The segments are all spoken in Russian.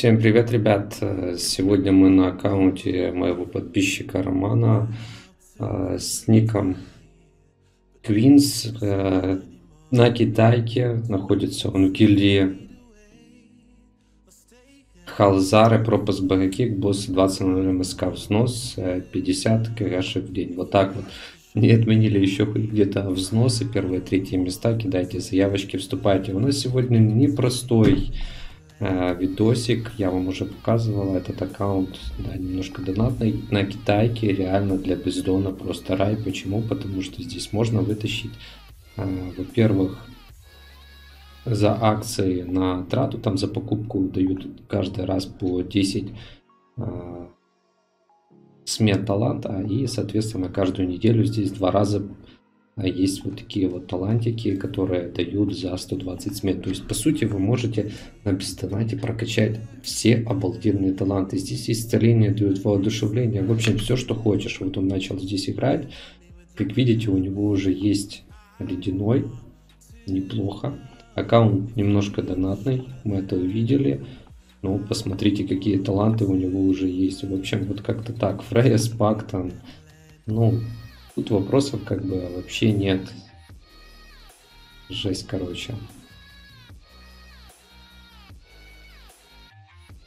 Всем привет, ребят! Сегодня мы на аккаунте моего подписчика Романа с ником Квинс на Китайке. Находится он в гильдии Халзары, пропуск Багакик, босс 20 МСК взнос, 50 кэшек в день. Вот так вот. Не отменили еще где-то взносы, первые, третьи места, кидайте заявочки, вступайте. У нас сегодня непростой видосик, я вам уже показывал этот аккаунт, да, немножко донатный, на Китайке, реально для бездона просто рай. Почему? Потому что здесь можно вытащить, во-первых, за акции на трату, там за покупку дают каждый раз по 10 смен таланта, и соответственно каждую неделю здесь два раза есть вот такие вот талантики, которые дают за 120 смен. То есть по сути вы можете на бездонате прокачать все обалденные таланты. Здесь исцеление дают, воодушевление, в общем все что хочешь. Вот он начал здесь играть, как видите, у него уже есть ледяной, неплохо. Аккаунт немножко донатный, мы это увидели. Ну, посмотрите, какие таланты у него уже есть. В общем, вот как-то так. Фрейя с пактом. Ну, тут вопросов как бы вообще нет. Жесть, короче.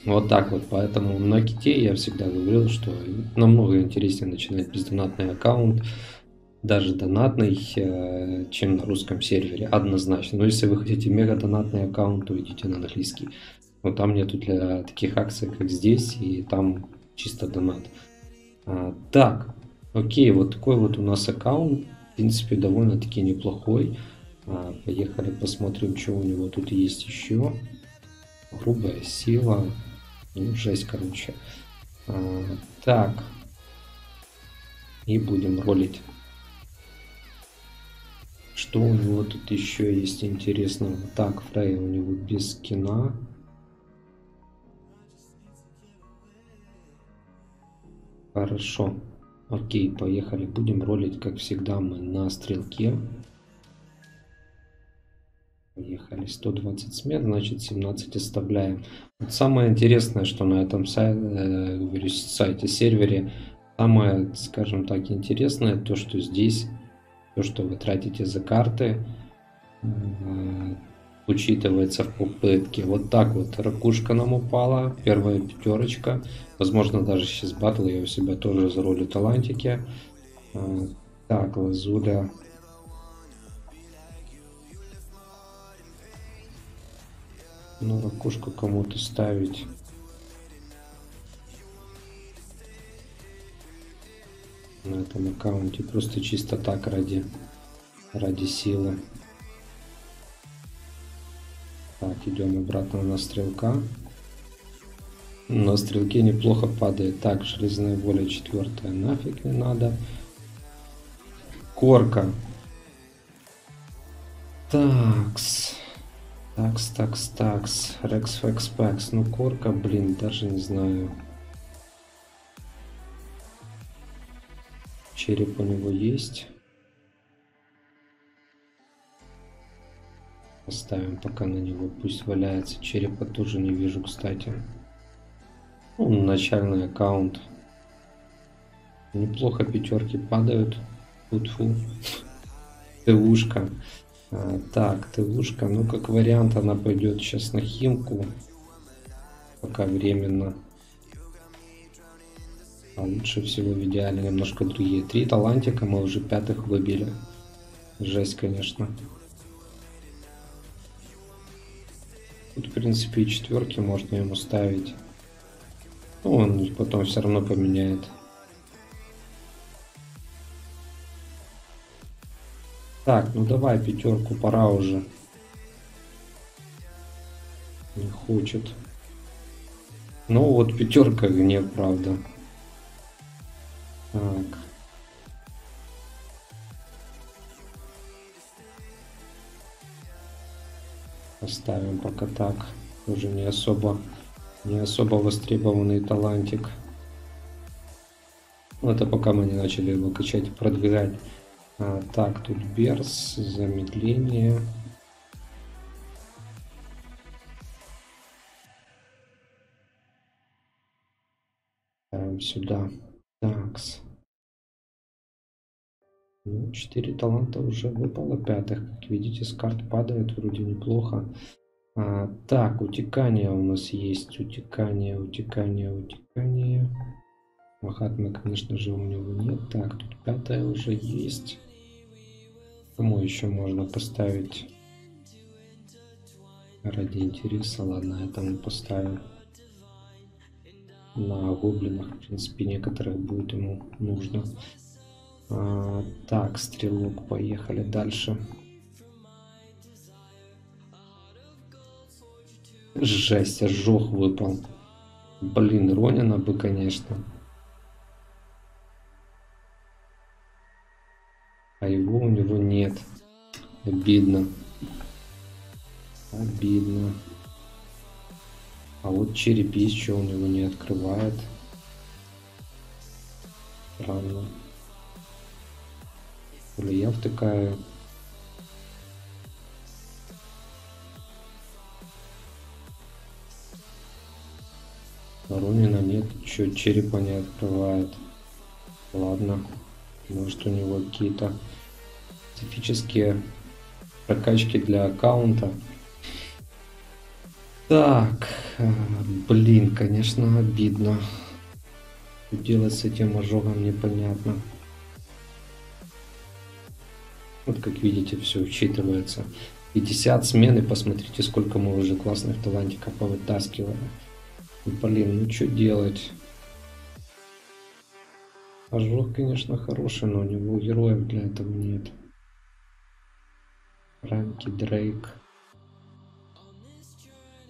Вот так вот. Поэтому на Ките я всегда говорил, что намного интереснее начинать бездонатный аккаунт. Даже донатный, чем на русском сервере. Однозначно. Но если вы хотите мега донатный аккаунт, то идите на английский. Но там нету для таких акций, как здесь, и там чисто донат. Так, окей, вот такой вот у нас аккаунт. В принципе, довольно-таки неплохой. Поехали посмотрим, что у него тут есть еще. Грубая сила. Ну, жесть, короче. Так. И будем ролить. Что у него тут еще есть интересного? Так, Фрейя у него без скина. Хорошо, окей, поехали, будем ролить, как всегда, мы на стрелке. Поехали, 120 смен, значит 17 оставляем. Вот самое интересное, что на этом сайте, сервере, самое, скажем так, интересное, то, что здесь, то, что вы тратите за карты, учитывается в попытке. Вот так вот ракушка нам упала, первая пятерочка. Возможно, даже сейчас батл я у себя тоже заролю талантики. Так, Лазуля. Ну, ракушку кому-то ставить. На этом аккаунте просто чисто так ради силы. Так, идем обратно на стрелка. На стрелке неплохо падает. Так, железная воля 4, нафиг не надо. Корка. Такс. Такс, такс, такс. Рекс, фекс, пакс. Ну, корка, блин, даже не знаю. Череп у него есть. Поставим пока на него, пусть валяется. Черепа тоже не вижу, кстати. Ну, начальный аккаунт. Неплохо пятерки падают. Фу-фу. Тывушка. Так, тывушка. Ну, как вариант, она пойдет сейчас на химку. Пока временно. А лучше всего в идеале немножко другие. 3 талантика мы уже 5-х выбили. Жесть, конечно. Тут, в принципе, и 4-ки можно ему ставить. Ну, он потом все равно поменяет. Так, ну давай 5-ку, пора уже. Не хочет. Ну вот 5-ка не, правда. Так. Оставим пока так, уже не особо востребованный талантик. Это пока мы не начали его качать и продвигать. Так, тут берс, замедление. ставим сюда. Такс. Ну, 4 таланта уже выпало пятых. Как видите, с карт падает, вроде неплохо. Так, утекание у нас есть. Утекание. Махатмы, конечно же, у него нет. Так, тут 5 уже есть. Кому еще можно поставить? Ради интереса, ладно, я там поставлю. На гоблинах, в принципе, некоторых будет ему нужно. Так, стрелок, поехали дальше. Жесть, ожог выпал. Блин, Ронина бы, конечно. А его у него нет. Обидно. Обидно. А вот череп еще у него не открывает. Странно. Или я втыкаю. Ронина нет, еще черепа не открывает. Ладно. Может, у него какие-то специфические прокачки для аккаунта. Так, блин, конечно, обидно. Что делать с этим ожогом, непонятно. Вот, как видите, все учитывается. 50 смен, и посмотрите, сколько мы уже классных талантиков повытаскивали. Блин, ну что делать? Ожог, конечно, хороший, но у него героев для этого нет. Ранки, Дрейк.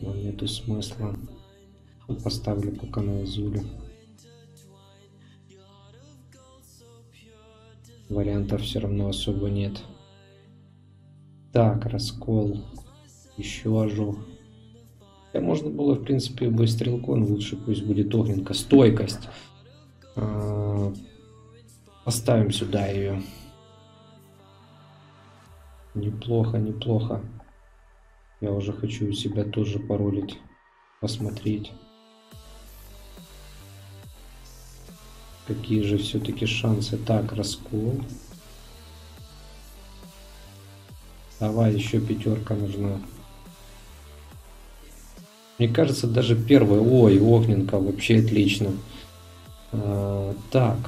Но нету смысла. Поставлю пока на Азуле. Вариантов все равно особо нет. Так, раскол. Еще ожог. Да, можно было, в принципе, бы стрелком. Лучше пусть будет огненка. Стойкость. Поставим сюда ее. Неплохо, неплохо. Я уже хочу у себя тоже паролить, посмотреть, какие же все-таки шансы. Так, раскол. Давай, еще пятерка нужна. Мне кажется, даже первая. Ой, огненка, вообще отлично. Так,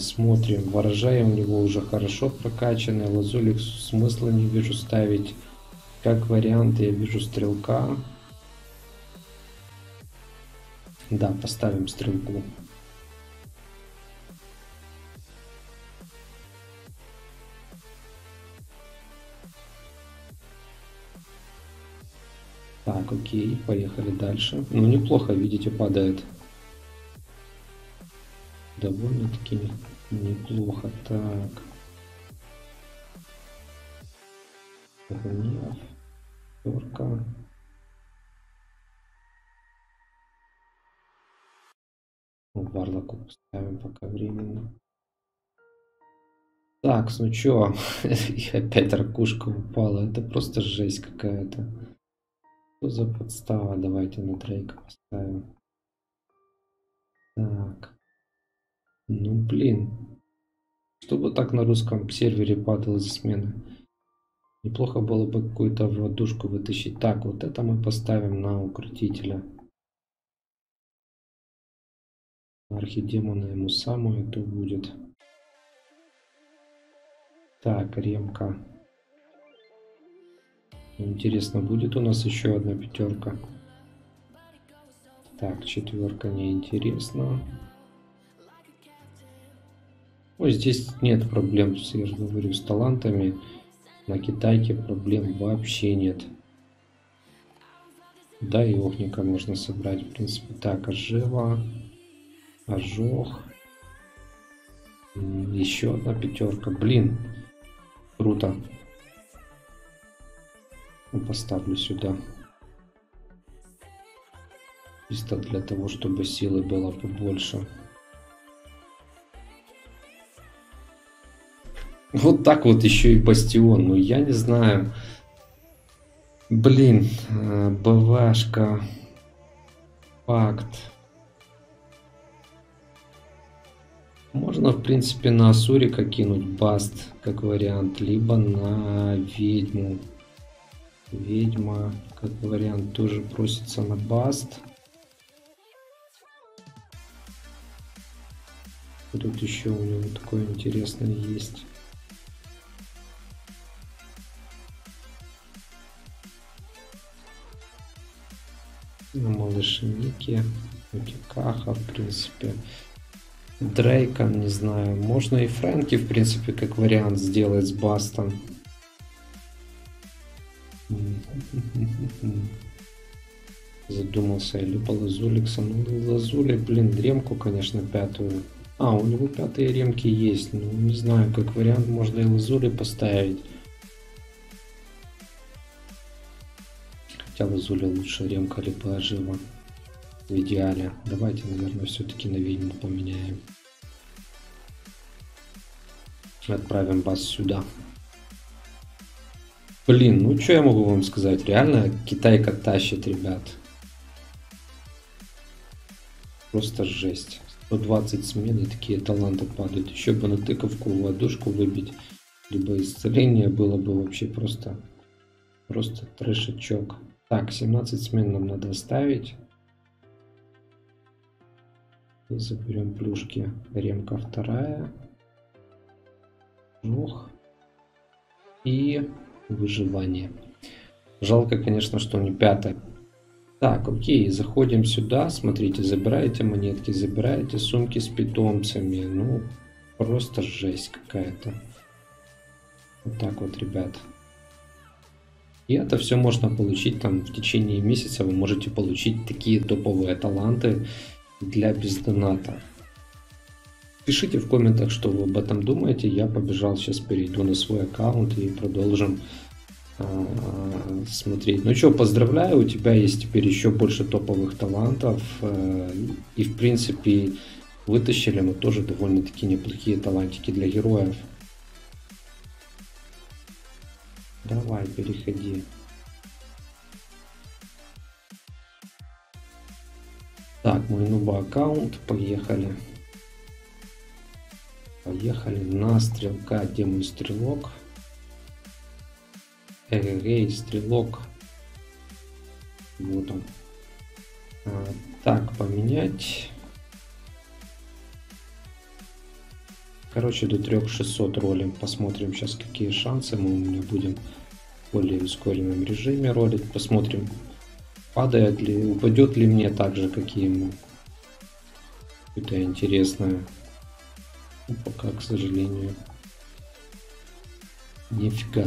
смотрим. Ворожай у него уже хорошо прокачанный. Лазулик смысла не вижу ставить. Как вариант, я вижу стрелка. Да, поставим стрелку. Так, окей, поехали дальше. Ну, неплохо, видите, падает. Довольно-таки неплохо. Так. Нет. Торка. Барлоку поставим пока временно. Так, ну чё? И опять ракушка упала. Это просто жесть какая-то. Что за подстава? Давайте на Дрейка поставим. Так. Ну блин. Чтобы так на русском сервере падало за смены. Неплохо было бы какую-то водушку вытащить. Так, вот это мы поставим на укротителя. Архидемона ему самое то будет. Так, ремка. Интересно, будет у нас еще одна пятерка? Так, четверка неинтересна. Ой, здесь нет проблем, я же говорю, с талантами. На китайке проблем вообще нет. Да, и огненка можно собрать, в принципе. Так, ожива. Ожог. Еще одна пятерка. Блин. Круто. Поставлю сюда. Чисто для того, чтобы силы было побольше. Вот так вот еще и бастион. Ну, я не знаю. Блин, БВшка. Факт. Можно, в принципе, на Азурика кинуть баст, как вариант, либо на ведьму. Ведьма, как вариант, тоже просится на баст. Тут еще у него такое интересное есть. На малышнике, Кикаха, в принципе. Дрейка, не знаю. Можно и Фрэнки, в принципе, как вариант сделать с бастом. Задумался, либо Лазуликса. Ну, Лазули, блин, ремку, конечно, пятую. А, у него пятые ремки есть. Ну, не знаю, как вариант, можно и Лазули поставить. Хотя Лазули лучше ремка, либо Ажива. В идеале. Давайте, наверное, все-таки на ведьму поменяем. Отправим вас сюда. Блин, ну что я могу вам сказать? Реально, китайка тащит, ребят. Просто жесть. 120 смен, и такие таланты падают. Еще бы на тыковку в ладошку выбить. Либо исцеление было бы вообще просто трэшечок. Так, 17 смен нам надо оставить. И заберем плюшки. Ремка вторая. Жух. И выживание. Жалко, конечно, что не пятая. Так, окей, заходим сюда. Смотрите, забираете монетки, забираете сумки с питомцами. Ну, просто жесть какая-то. Вот так вот, ребят. И это все можно получить там в течение месяца. Вы можете получить такие топовые таланты для бездоната. Пишите в комментах, что вы об этом думаете. Я побежал, сейчас перейду на свой аккаунт и продолжим смотреть. Ну что, поздравляю, у тебя есть теперь еще больше топовых талантов. И в принципе вытащили мы тоже довольно-таки неплохие талантики для героев. Давай, переходи. Так, мой новый аккаунт, поехали. Поехали на стрелка, где мой стрелок? Эгей, стрелок. Вот он. Так, поменять. Короче, до 3600 ролим. Посмотрим сейчас, какие шансы. Мы у меня будем в более ускоренном режиме ролить. Посмотрим. Падает ли, упадет ли мне так же, как и ему. Это интересное. Ну, пока, к сожалению, нифига.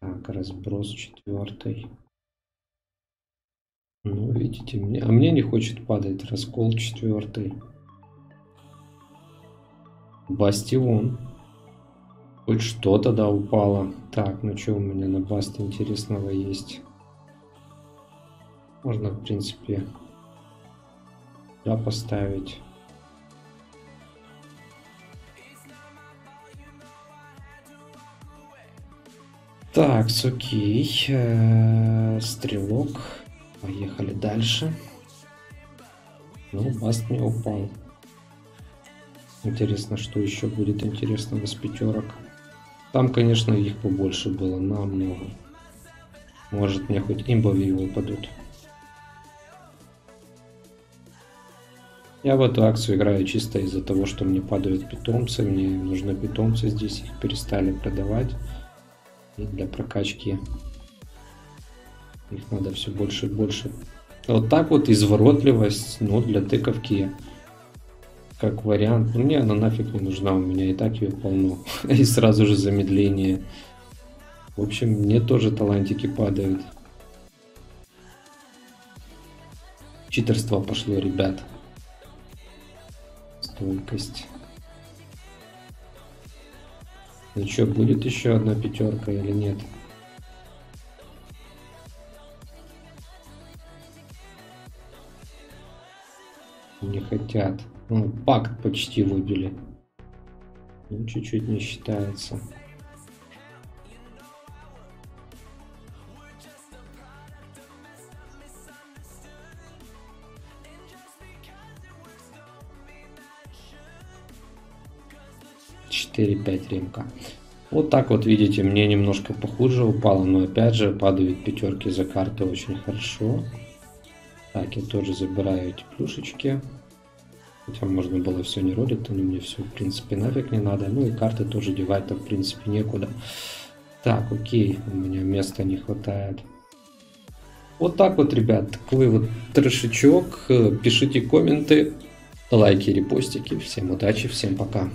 Так, разброс четвертый. Ну, видите, мне не хочет падать раскол четвертый. Бастион. Хоть что-то, да, упало. Так, ну что у меня на баст интересного есть? Можно, в принципе, да, поставить. Так, окей. Стрелок. Поехали дальше. Ну, баст не упал. Интересно, что еще будет интересного с пятерок. Там, конечно, их побольше было, намного. Может, мне хоть имбови выпадут. Я в эту акцию играю чисто из-за того, что мне падают питомцы. Мне нужны питомцы здесь, их перестали продавать. И для прокачки их надо все больше и больше. Вот так вот изворотливость, ну, для тыковки. Как вариант, ну, мне она нафиг не нужна, у меня и так ее полно. И сразу же замедление. В общем, мне тоже талантики падают. Читерство пошло, ребят. Стойкость. Ну что, будет еще одна пятерка или нет? Не хотят. Ну, пакт почти выбили. Ну, чуть-чуть не считается. 4-5 ремка. Вот так вот, видите, мне немножко похуже упало, но опять же падают пятерки за карты очень хорошо. Так, я тоже забираю эти плюшечки. Хотя можно было все не ролить, но мне все в принципе нафиг не надо. Ну и карты тоже девать-то в принципе некуда. Так, окей, у меня места не хватает. Вот так вот, ребят, такой вот трешечок. Пишите комменты, лайки, репостики. Всем удачи, всем пока.